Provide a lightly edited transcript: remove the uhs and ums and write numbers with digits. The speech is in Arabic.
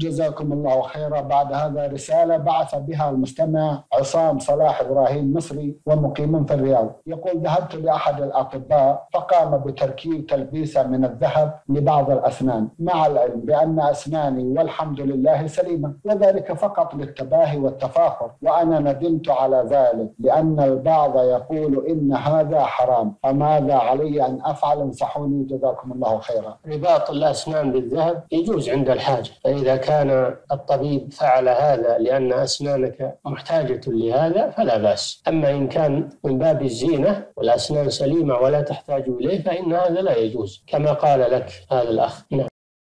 جزاكم الله خيرا. بعد هذا رسالة بعث بها المستمع عصام صلاح إبراهيم مصري ومقيم في الرياض، يقول: ذهبت لأحد الأطباء فقام بتركيب تلبيسة من الذهب لبعض الأسنان، مع العلم بأن أسناني والحمد لله سليمة، وذلك فقط للتباهي والتفاخر، وأنا ندمت على ذلك لأن البعض يقول إن هذا حرام، فماذا علي أن أفعل؟ انصحوني جزاكم الله خيرا. رباط الأسنان بالذهب يجوز عند الحاجة، فإذا كان الطبيب فعل هذا لأن أسنانك محتاجة لهذا فلا بأس، أما إن كان من باب الزينة والأسنان سليمة ولا تحتاج إليه فإن هذا لا يجوز كما قال لك هذا الأخ.